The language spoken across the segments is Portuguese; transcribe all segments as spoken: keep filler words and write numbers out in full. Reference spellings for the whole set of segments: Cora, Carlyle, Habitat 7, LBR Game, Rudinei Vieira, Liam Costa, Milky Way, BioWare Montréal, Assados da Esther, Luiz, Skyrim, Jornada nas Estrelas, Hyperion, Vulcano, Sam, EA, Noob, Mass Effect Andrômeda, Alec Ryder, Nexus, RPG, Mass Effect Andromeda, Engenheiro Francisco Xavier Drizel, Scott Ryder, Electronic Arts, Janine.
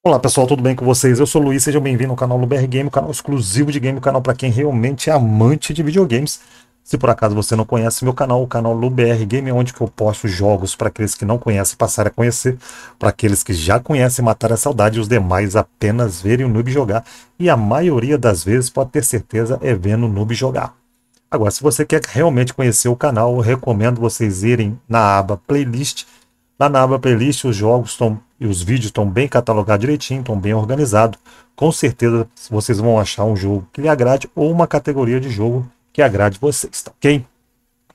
Olá pessoal, tudo bem com vocês? Eu sou o Luiz, sejam bem-vindos ao canal L B R Game, o canal exclusivo de game, o canal para quem realmente é amante de videogames. Se por acaso você não conhece meu canal, o canal L B R Game é onde que eu posto jogos para aqueles que não conhecem passarem a conhecer, para aqueles que já conhecem matar a saudade e os demais apenas verem o noob jogar. E a maioria das vezes, pode ter certeza, é vendo o noob jogar. Agora, se você quer realmente conhecer o canal, eu recomendo vocês irem na aba Playlist. Lá na aba Playlist os jogos estão... e os vídeos estão bem catalogados direitinho, estão bem organizados. Com certeza vocês vão achar um jogo que lhe agrade ou uma categoria de jogo que agrade vocês, tá ok?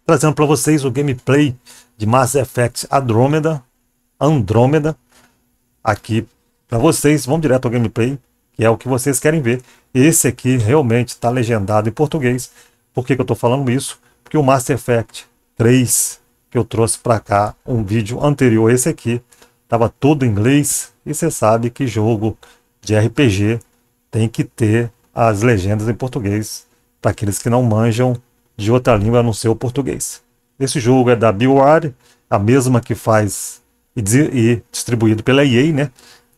Trazendo para vocês o gameplay de Mass Effect Andromeda, Andromeda aqui para vocês. Vamos direto ao gameplay, que é o que vocês querem ver. Esse aqui realmente está legendado em português. Por que que eu estou falando isso? Porque o Mass Effect três, que eu trouxe para cá, um vídeo anterior a esse aqui, estava todo em inglês, e você sabe que jogo de R P G tem que ter as legendas em português para aqueles que não manjam de outra língua a não ser o português. Esse jogo é da BioWare, a mesma que faz, e distribuído pela E A, né?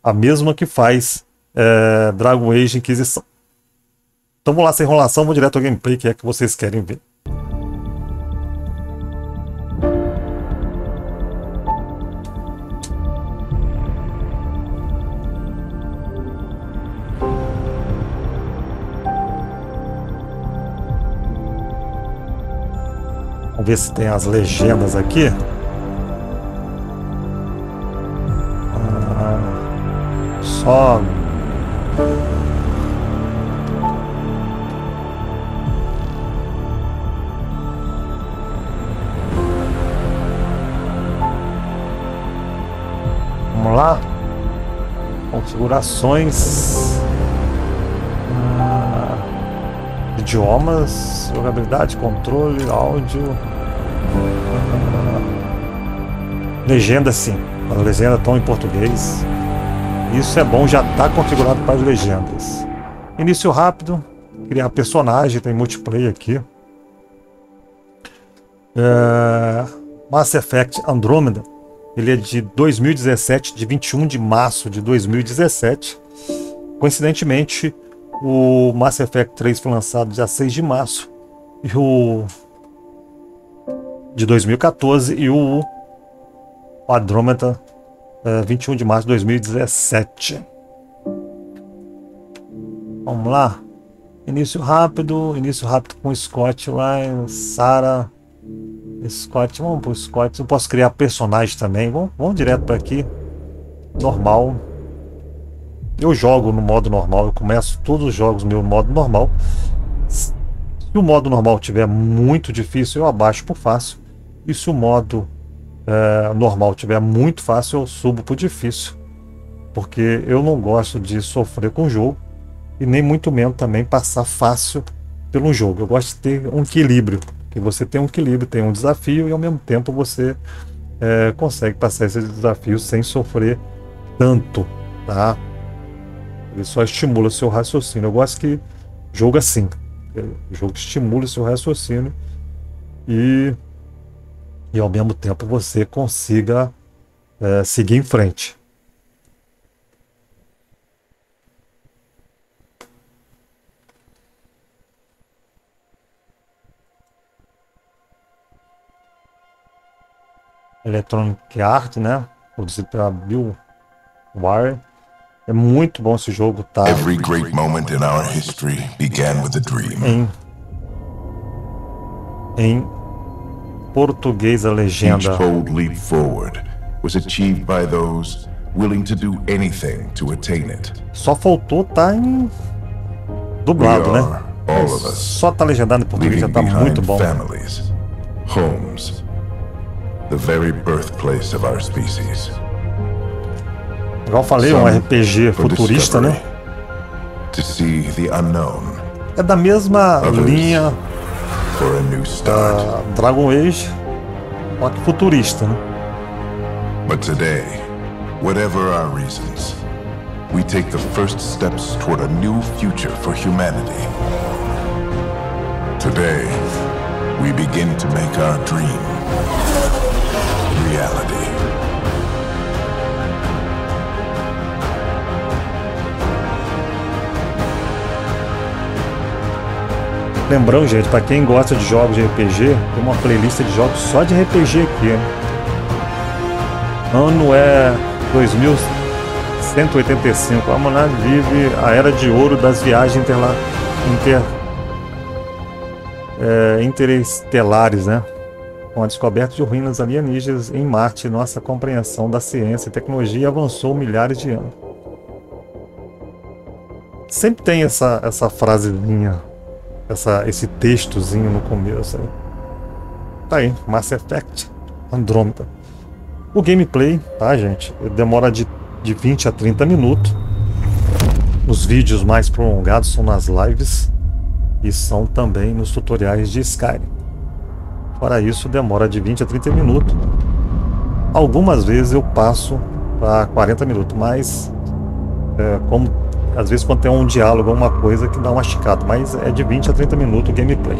A mesma que faz é, Dragon Age Inquisição. Então vamos lá, sem enrolação, vou direto ao gameplay, que é que vocês querem ver. Vamos ver se tem as legendas aqui. Ah, só. Vamos lá. Configurações. Ah, idiomas, jogabilidade, controle, áudio. Legenda sim, as legendas estão em português. Isso é bom, já está configurado para as legendas. Início rápido, criar personagem, tem multiplayer aqui. É... Mass Effect Andromeda, ele é de dois mil e dezessete, de vinte e um de março de dois mil e dezessete. Coincidentemente, o Mass Effect três foi lançado dia seis de março e o... de dois mil e quatorze, e o Andromeda é, vinte e um de março de dois mil e dezessete. Vamos lá. Início rápido, início rápido com Scott lá, Sara, Scott, vamos pro Scott. Eu posso criar personagem também. Vamos, vamos direto para aqui. Normal. Eu jogo no modo normal, eu começo todos os jogos meu no modo normal. Se o modo normal tiver muito difícil, eu abaixo por fácil. E se o modo é, normal tiver muito fácil, eu subo para o difícil, porque eu não gosto de sofrer com o jogo e nem muito menos também passar fácil pelo jogo. Eu gosto de ter um equilíbrio, que você tem um equilíbrio, tem um desafio e ao mesmo tempo você é, consegue passar esse desafio sem sofrer tanto, tá? Ele só estimula o seu raciocínio. Eu gosto que jogo assim, o jogo estimula o seu raciocínio e e ao mesmo tempo você consiga é, seguir em frente. Electronic Arts, né? Produzido pela BioWare. É muito bom esse jogo, tá? Every great moment in our history began with a dream. Em, em português a legenda. Each bold leap forward was achieved by those willing to do anything to attain it. Só faltou tá em dublado, né? Só tá legendado em português, já tá muito bom. Families, homes, the very birthplace of our species. Igual eu falei, um R P G futurista, né? É da mesma linha da Dragon Age, só que futurista, né? Mas hoje, whatever our reasons, we take the first steps toward a new future for humanity. Today, we begin to make our dream reality. Lembrando, gente, para quem gosta de jogos de R P G, tem uma playlist de jogos só de R P G aqui. Ano é dois mil cento e oitenta e cinco. A humanidade vive a era de ouro das viagens interla... inter... é, interestelares, né? Com a descoberta de ruínas alienígenas em Marte, nossa compreensão da ciência e tecnologia avançou milhares de anos. Sempre tem essa, essa frasezinha, essa, esse textozinho no começo. Aí. Tá aí, Mass Effect Andromeda. O gameplay, tá, gente? Demora de, de vinte a trinta minutos. Os vídeos mais prolongados são nas lives e são também nos tutoriais de Skyrim. Para isso, demora de vinte a trinta minutos. Algumas vezes eu passo para quarenta minutos, mas é, como, às vezes quando tem um diálogo, alguma coisa que dá uma esticada, mas é de vinte a trinta minutos o gameplay.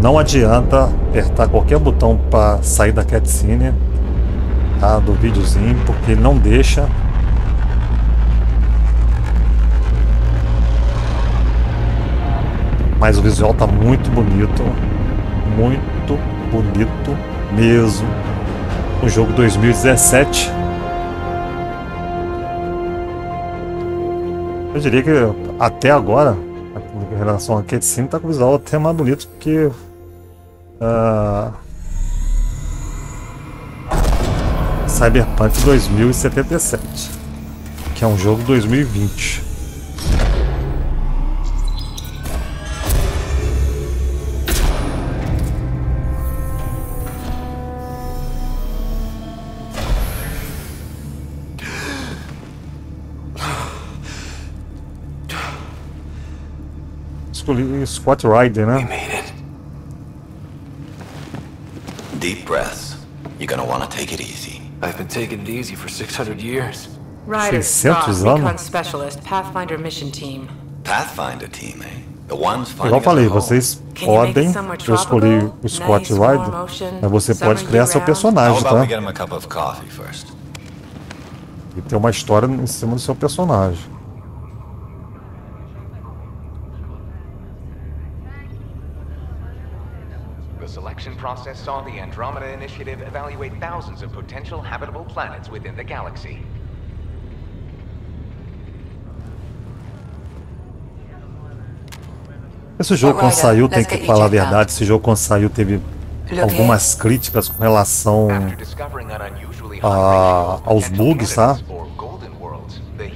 Não adianta apertar qualquer botão para sair da cutscene, tá, do videozinho, porque ele não deixa. Mas o visual tá muito bonito, muito bonito mesmo. O jogo dois mil e dezessete. Eu diria que até agora, em relação a cutscene, tá com o visual até mais bonito que... Uh, Cyberpunk dois mil e setenta e sete, que é um jogo dois mil e vinte. Scott Ryder, né? We made it. Deep breaths. You're gonna want to take it easy. I've been taking it easy for six hundred years. Ryder, recon specialist, Pathfinder mission team. Pathfinder team, eh? The ones finding. Igual falei, vocês podem. Eu escolhi o Scott Ryder, mas você pode criar seu personagem, tá? E ter uma história em cima do seu personagem. Process saw the Andromeda Initiative evaluate thousands of potential habitable planets within the galaxy. Esse jogo quando saiu, tem que falar a verdade, esse jogo quando saiu teve algumas críticas com relação a, aos bugs, tá?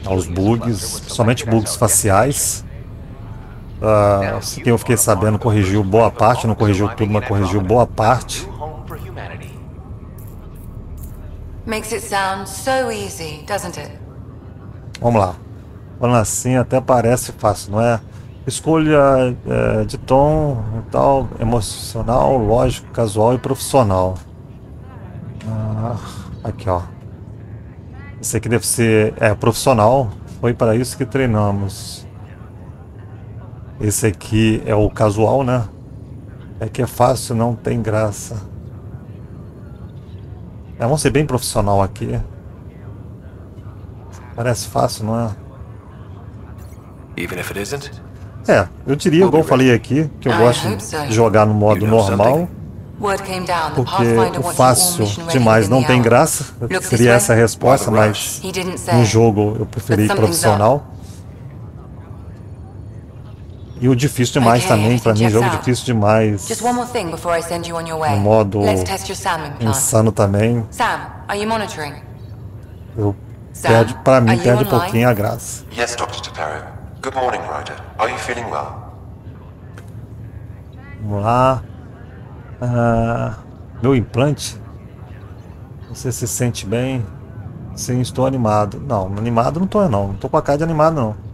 Aos bugs, principalmente bugs faciais. Uh, quem eu fiquei sabendo corrigiu boa parte, não corrigiu tudo, mas corrigiu boa parte. Vamos lá. Falando assim até parece fácil, não é? Escolha é, de tom e tal, emocional, lógico, casual e profissional. Ah, aqui, ó. Esse aqui deve ser é, profissional, foi para isso que treinamos. Esse aqui é o casual, né? É que é fácil, não tem graça. É, vamos ser bem profissional aqui. Parece fácil, não é? É, eu diria, igual eu falei aqui, que eu gosto de jogar no modo normal, porque o fácil demais não tem graça. Eu queria essa resposta, mas no jogo eu preferi profissional. E o difícil demais também, pra mim, jogo difícil demais. No modo insano também. Eu perde, pra mim, perde um pouquinho a graça. Yes, doutor Tapero. Good morning, Ryder. Are you feeling well? Vamos lá. Ah, meu implante? Você se sente bem? Sim, estou animado. Não, animado não tô, não. Não tô com a cara de animado, não.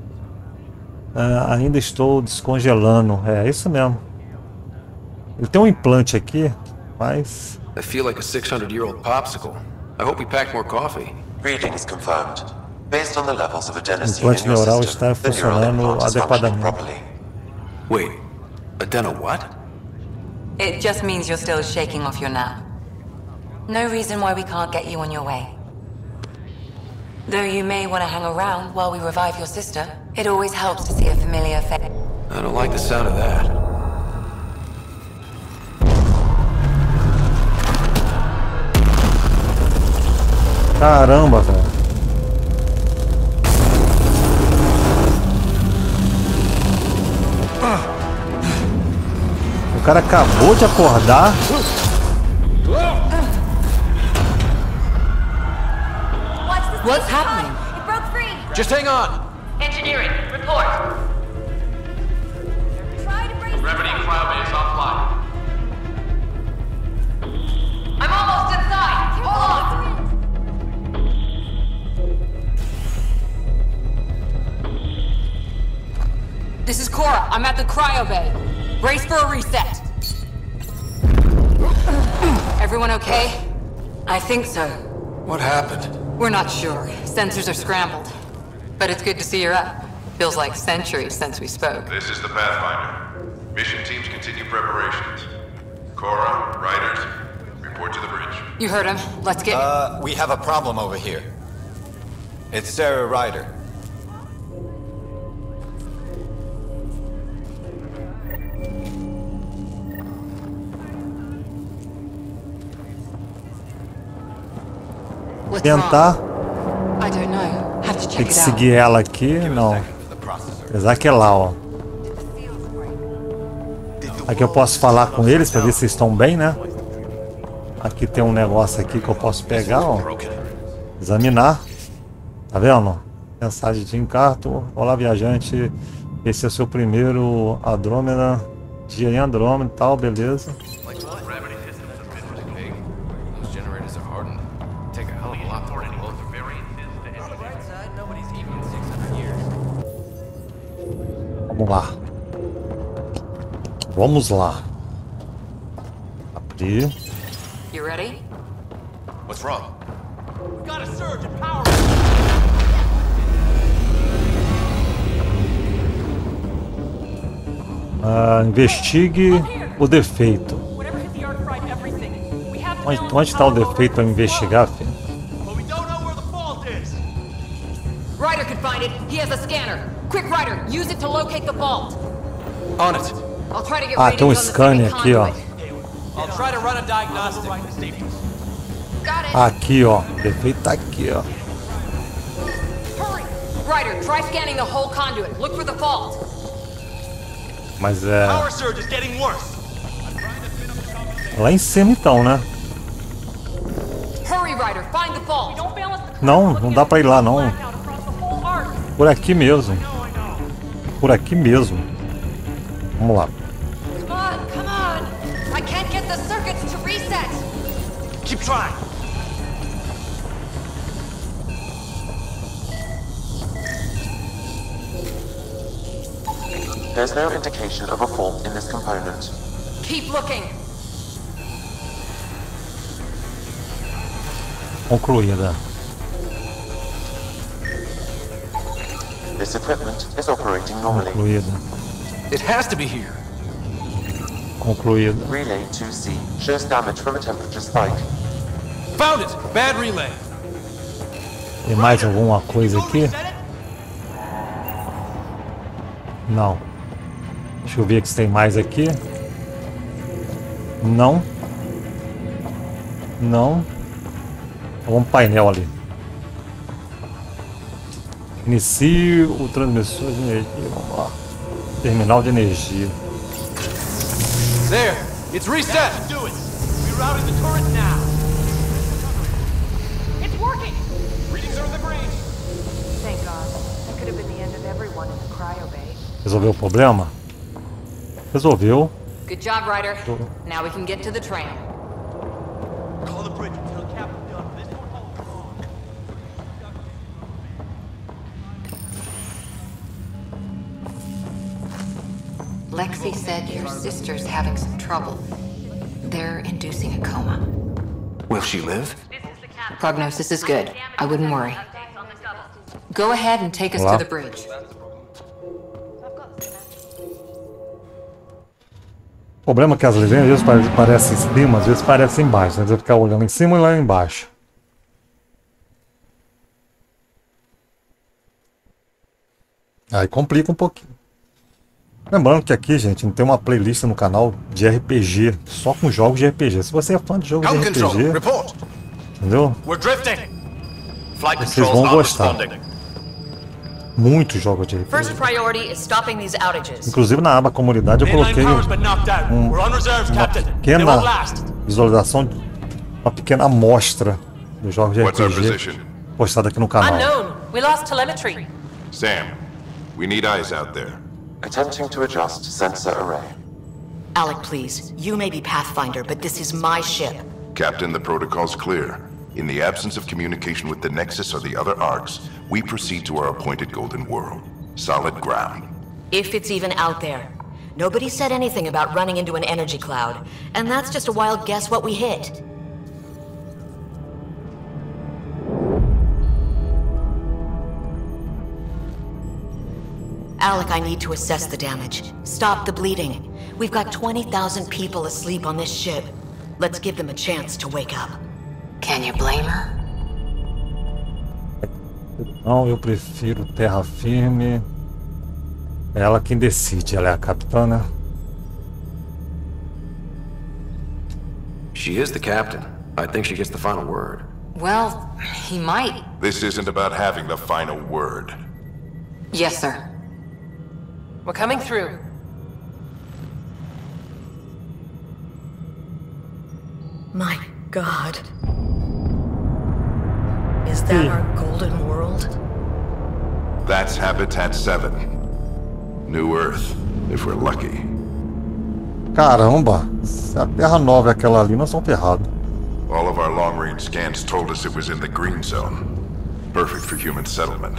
Uh, ainda estou descongelando. É isso mesmo. Ele tem um implante aqui, mas I feel like a six hundred year old popsicle. I hope we pack more coffee. Readings confirmed. Based on the levels of adenosine. O implante neural está funcionando adequadamente. Wait. Adeno what? It just means you're still shaking off your nap. No reason why we can't get you on your way. Though you may want to hang around while we revive your sister, it always helps to see a familiar face. I don't like the sound of that. Caramba, cara. O cara acabou de acordar. What's happening? It broke free. Just hang on. Engineering, report. Remedy cryobase offline. I'm almost inside. Hold on. This is Cora. I'm at the cryo bay. Brace for a reset. Everyone okay? I think so. What happened? We're not sure. Sensors are scrambled. But it's good to see you're up. Feels like centuries since we spoke. This is the Pathfinder. Mission teams continue preparations. Cora, Riders, report to the bridge. You heard him. Let's get... Uh, we have a problem over here. It's Sara Ryder. Tentar. Tem que seguir ela aqui, não. Apesar que é lá, ó. Aqui eu posso falar com eles para ver se estão bem, né? Aqui tem um negócio aqui que eu posso pegar, ó. Examinar. Tá vendo? Mensagem de encarto. Olá, viajante. Esse é o seu primeiro Andrômeda. Dia em Andrômeda e tal, beleza. Vamos lá. Vamos lá. Abrir. You ready? What's wrong? We got a surge of power. Ah, investigue o defeito. Onde, onde está o defeito para investigar, filho? Ryder could find it. He has a scanner. Quick, Ryder, use it to locate the vault. On it. I'll try to get ah, tem um scanner aqui, ó. I'll try to run a diagnostic. Aqui, ó. Defeito tá aqui, ó. Hurry, Ryder, try scanning the whole conduit. Look for the vault. Mas é. Lá em cima então, né? Hurry, Ryder, find the vault. Não, não dá para ir lá não. Por aqui mesmo. Por aqui mesmo. Vamos lá. There's no indication of a fault in this component. Keep looking. Concluída. This equipment is operating normally. Concluída. It has to be here. Concluída. Relay two C shows damage from a temperature spike. Found it. Bad relay. Tem mais alguma coisa aqui? Não. Deixa eu ver se tem mais aqui. Não. Não. Vamos pro painel ali. Inicie o transmissor de energia. Vamos lá. Terminal de energia. There, it's reset. Do it. We routed the current now. It's working. Readings are in the green. Thank God. That could have been the end of everyone in the cryo bay. Resolveu o problema? Resolveu. Good job, Ryder. Now we can get to the train. Call the bridge. Lexi said your sister's having some trouble. They're inducing a coma. Will she live? The prognosis is good. I wouldn't worry. Go ahead and take us Olá. to the bridge. O problema é que as legendas às vezes parecem em cima, às vezes parecem embaixo. Né? Você fica olhando em cima e lá embaixo. Aí complica um pouquinho. Lembrando que aqui, gente, não tem uma playlist no canal de R P G, só com jogos de R P G. Se você é fã de jogo de R P G, entendeu? Vocês vão gostar. Muitos jogos de R P G. Inclusive na aba comunidade eu coloquei um, uma pequena visualização, uma pequena amostra dos jogos de R P G postada aqui no canal. Sam, we need eyes out there. Attempting to adjust sensor array. Alec, please. You may be Pathfinder, but this is my ship. Captain, the protocol's clear. In the absence of communication with the Nexus or the other arcs, we proceed to our appointed golden world. Solid ground. If it's even out there. Nobody said anything about running into an energy cloud, and that's just a wild guess what we hit. Alec, I need to assess the damage. Stop the bleeding. We've got twenty thousand people asleep on this ship. Let's give them a chance to wake up. Can you blame her? Não, eu prefiro terra firme. Ela quem decide, ela é a capitana. She is the captain. I think she gets the final word. Well, he might. This isn't about having the final word. Yes, sir. We're coming through. My God. Is that our golden world? That's Habitat seven. New Earth, if we're lucky. Caramba, se a Terra Nova é aquela ali, nós estamos ferrados. All of our long-range scans told us it was in the green zone. Perfect for human settlement.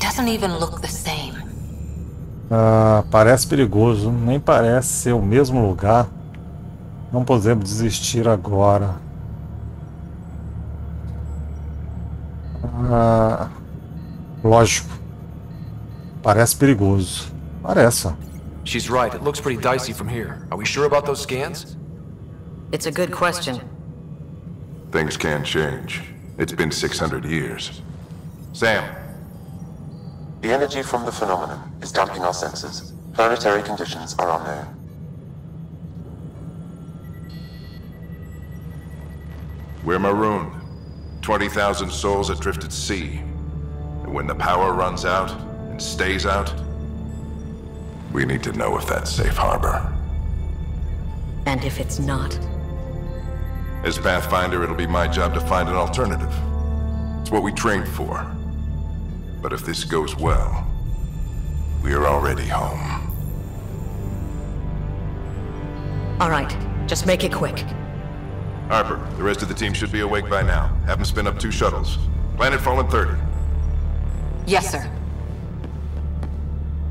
Doesn't even look the same. Ah, parece perigoso, nem parece ser o mesmo lugar. Não podemos desistir agora. Ah, lógico. Parece perigoso. Parece. She's right. It looks pretty dicey from here. Are we sure about those scans? It's a good question. Things can change. It's been six hundred years. Sam. The energy from the phenomenon is dumping our senses. Planetary conditions are unknown. We're marooned. twenty thousand souls adrift at sea. And when the power runs out and stays out, we need to know if that's safe harbor. And if it's not? As Pathfinder, it'll be my job to find an alternative. It's what we trained for. But if this goes well, we are already home. All right, just make it quick. Harper, the rest of the team should be awake by now. Have them spin up two shuttles. Planetfall in thirty. Yes, sir.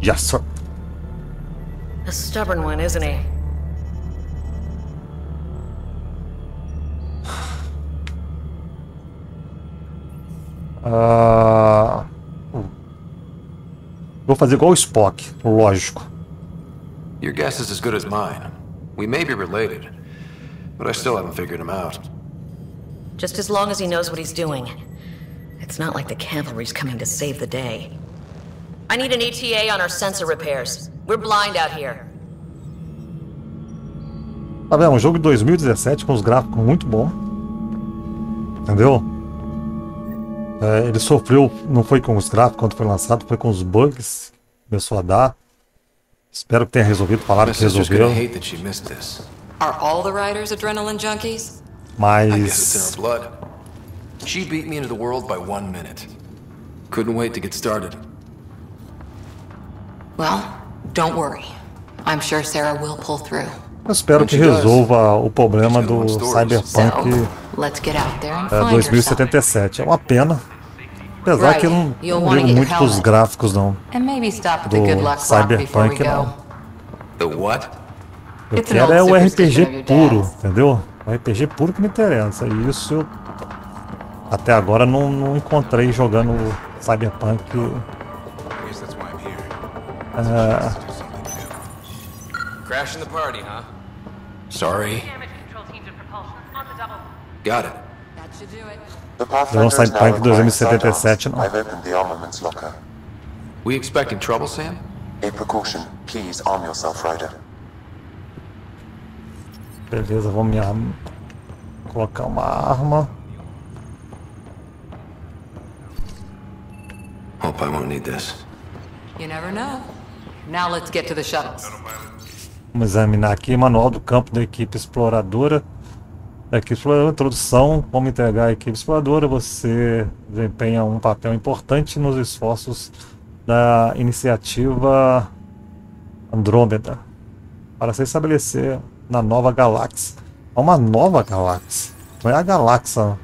Yes, sir. A stubborn one, isn't he? Ah. Uh... Vou fazer igual o Spock, lógico. Your guess is as good as mine. We may be related, but I still haven't figured him out. Just as long as he knows what he's doing. It's not like the cavalry's coming to save the day. I need an E T A on our sensor repairs. We're blind out here. Tá vendo? Um jogo de dois mil e dezessete com os gráficos muito bom. Entendeu? É, ele sofreu, não foi com os gráficos quando foi lançado, foi com os bugs. Começou a dar. Espero que tenha resolvido. Falaram que resolveu. Mas she beat me into the world by one minute. Couldn't wait to get started. Well, don't worry. I'm sure Sara will pull through. Eu espero que resolva o problema do Cyberpunk dois mil e setenta e sete. É uma pena. Apesar que eu não ligo muito para os gráficos, não. Do Cyberpunk, não. Eu quero é o R P G puro, entendeu? O R P G puro que me interessa. E isso eu até agora não, não encontrei jogando Cyberpunk. É... Crashing the party, huh? Sorry. Got it. That should do it. Não Cyberpunk dois mil e setenta e sete, não. We expecting trouble, Sam? A precaution. Please arm yourself, Ryder. Beleza, vou me arm... colocar uma arma. Hope I won't need this. You never know. Now let's get to the shuttles. Vamos examinar aqui manual do campo da equipe exploradora. Aqui exploradora, introdução, como entregar a equipe exploradora, você desempenha um papel importante nos esforços da iniciativa Andrômeda para se estabelecer na nova galáxia. É uma nova galáxia, não é a galáxia,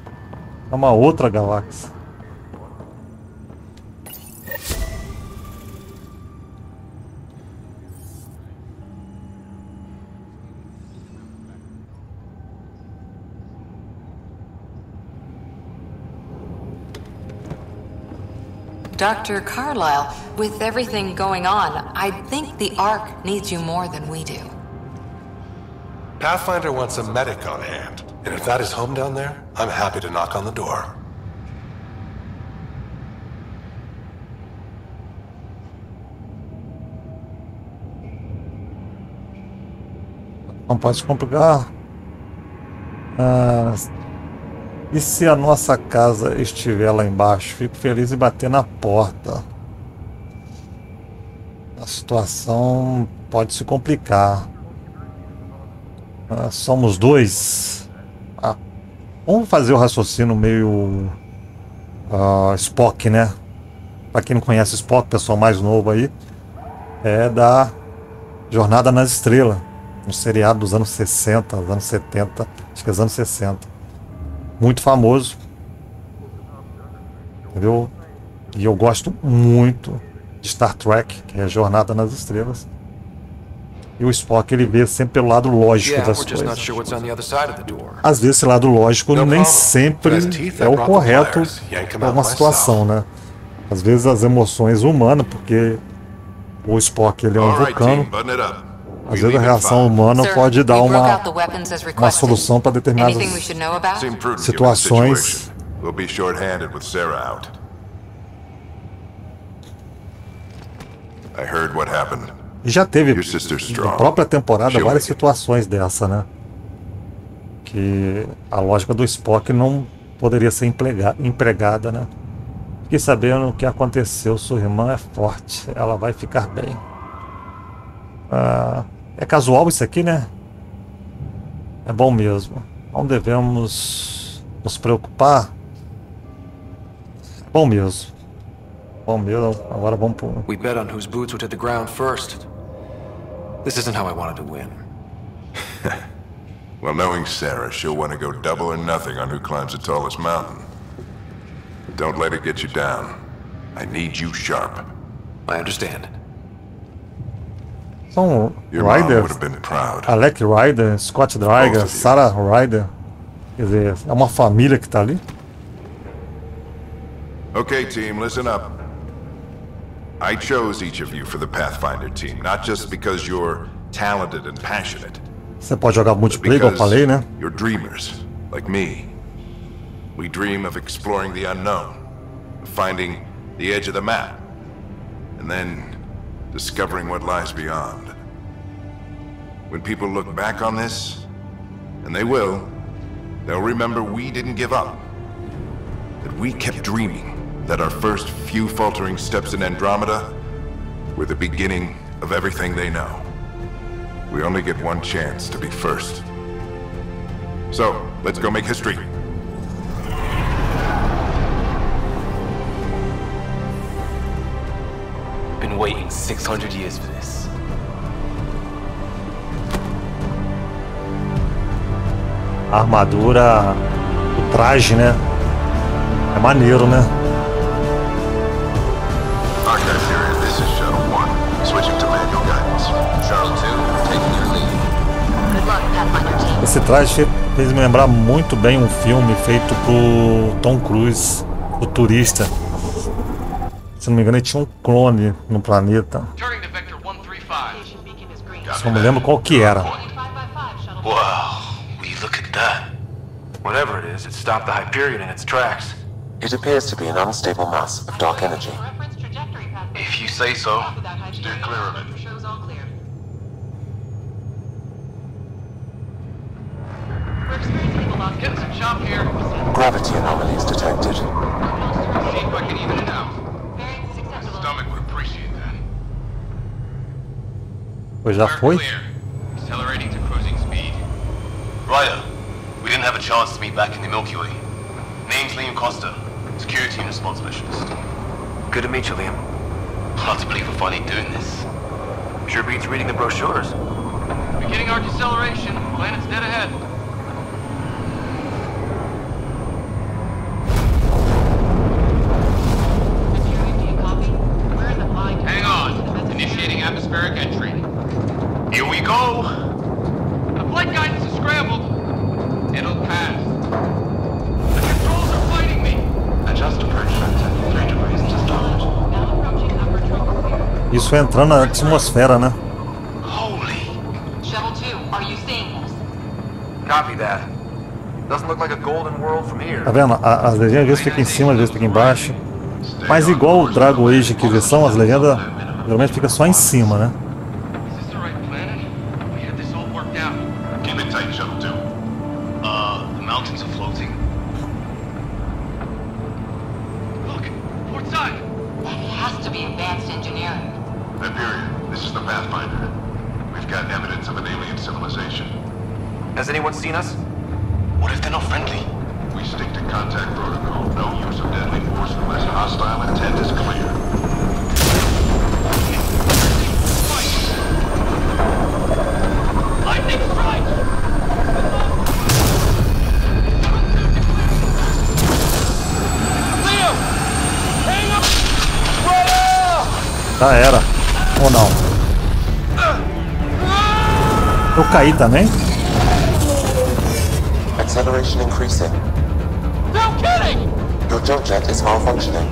é uma outra galáxia. Doctor Carlyle, with everything going on, I think the Ark needs you more than we do. Pathfinder wants a medic on hand, and if that is home down there, I'm happy to knock on the door. Não pode complicar. Uh... E se a nossa casa estiver lá embaixo? Fico feliz em bater na porta. A situação pode se complicar. Ah, somos dois. Ah, vamos fazer o raciocínio meio ah, Spock, né? Para quem não conhece Spock, pessoal mais novo aí, é da Jornada nas Estrelas, um seriado dos anos sessenta, dos anos setenta, acho que é dos anos sessenta. Muito famoso, entendeu? E eu gosto muito de Star Trek, que é a Jornada nas Estrelas. E o Spock, ele vê sempre pelo lado lógico das coisas. Às vezes esse lado lógico nem sempre é o correto para uma situação, né? Às vezes as emoções humanas, porque o Spock, ele é um vulcano. Às vezes a reação humana pode dar uma, uma solução para determinadas situações. E já teve na própria temporada várias situações dessa, né? Que a lógica do Spock não poderia ser empregada, né? Fiquei sabendo o que aconteceu, sua irmã é forte, ela vai ficar bem. Ah, é casual isso aqui, né? É bom mesmo. Não devemos nos preocupar. Bom mesmo. Bom mesmo. Agora vamos pro... We bet on whose boots would hit the ground first. This isn't how I wanted to win. Well, knowing Sara, she'll want to go double or nothing on who climbs the tallest mountain. Don't let it get you down. I need you sharp. I understand. São Ryder, Alec Ryder, Scott Ryder, Sara Ryder, quer dizer, é uma família que está ali. Okay, team, listen up. I chose each of you for the Pathfinder team, not just because you're talented and passionate. Você pode jogar multiplayer, eu falei, né? You're dreamers, like me. We dream of exploring the unknown, finding the edge of the map, and then discovering what lies beyond. When people look back on this, and they will, they'll remember we didn't give up. That we kept dreaming, that our first few faltering steps in Andromeda were the beginning of everything they know. We only get one chance to be first. So, let's go make history. Been waiting six hundred years for this. A armadura, o traje, né? É maneiro, né? This is Shuttle one. Switching to manual guidance. Shuttle two, taking your lead. Esse traje fez me lembrar muito bem um filme feito por Tom Cruise, O Turista. Se não me engano, ele tinha um clone no planeta. Só me lembro qual que era. Wow, look at that. Whatever it is, it stopped the Hyperion in its tracks. It appears to be an unstable mass of dark energy. If you say so, steer clear of it. Getting some chop here. Gravity anomalies detected. See if I can even it out. My stomach would appreciate that. Pois já foi. Accelerating to cruising speed. Ryder, we didn't have a chance to meet back in the Milky Way. Name's Liam Costa, security and response specialist. Good to meet you, Liam. Hard to believe we're finally doing this. Sure beats reading the brochures. Beginning our deceleration. Planet's dead ahead. Entry. Here we go! The flight guidance is scrambled. It'll pass. The controls are fighting me! Adjust approach factor three degrees to start. Now approaching upper troposphere. Isso é entrar na atmosfera, né? Holy! Shuttle two, are you seeing us? Copy that. Doesn't look like a golden world from here. Tá vendo? A, as legendas às vezes ficam em cima, às vezes ficam embaixo. Mas igual o Dragon Age Inquisição, as legendas geralmente fica só em cima, né? Já era, ou não? Eu caí também? Acceleration increasing. No kidding! Your jump jet is malfunctioning.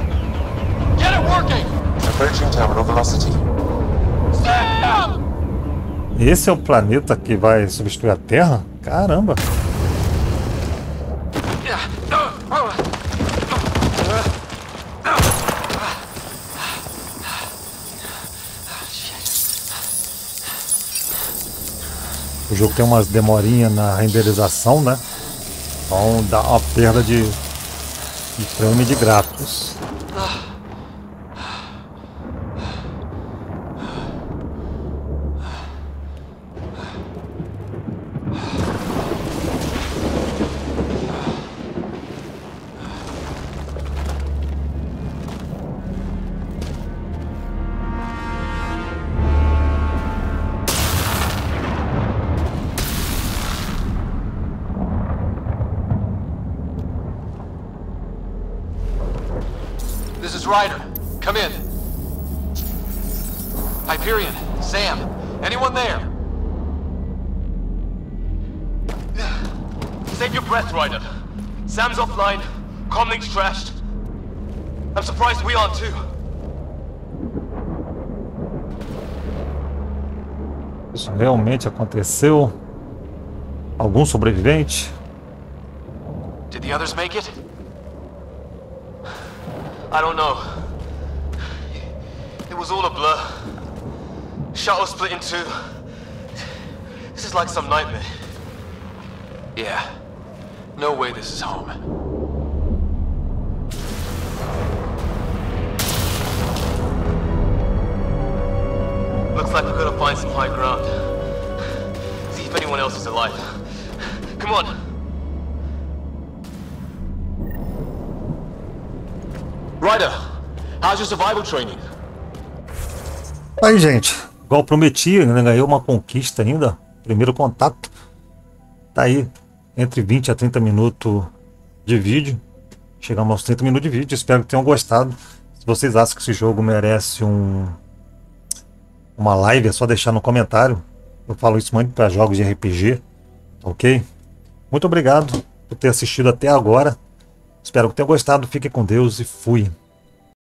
Get it working! Approaching terminal velocity. Sam! Esse é o planeta que vai substituir a Terra? Caramba! O jogo tem umas demorinhas na renderização, né? Então dá uma perda de, de frame de gráficos. Ryder, come in. Hyperion, Sam, anyone there? Save your breath, Ryder. Sam's offline, comlink's trashed. I'm surprised we aren't too. Isso realmente aconteceu? Algum sobrevivente? Did the others make it? I don't know. It was all a blur. Shuttle split in two. This is like some nightmare. Yeah. No way this is home. Looks like we're gonna find some high ground. See if anyone else is alive. Come on. Ryder, how's your survival training? Aí, gente, igual prometi, ainda ganhei uma conquista ainda. Primeiro contato. Tá aí, entre vinte a trinta minutos de vídeo. Chegamos aos trinta minutos de vídeo. Espero que tenham gostado. Se vocês acham que esse jogo merece um uma live, é só deixar no comentário. Eu falo isso muito para jogos de R P G, ok? Muito obrigado por ter assistido até agora. Espero que tenham gostado, fiquem com Deus e fui!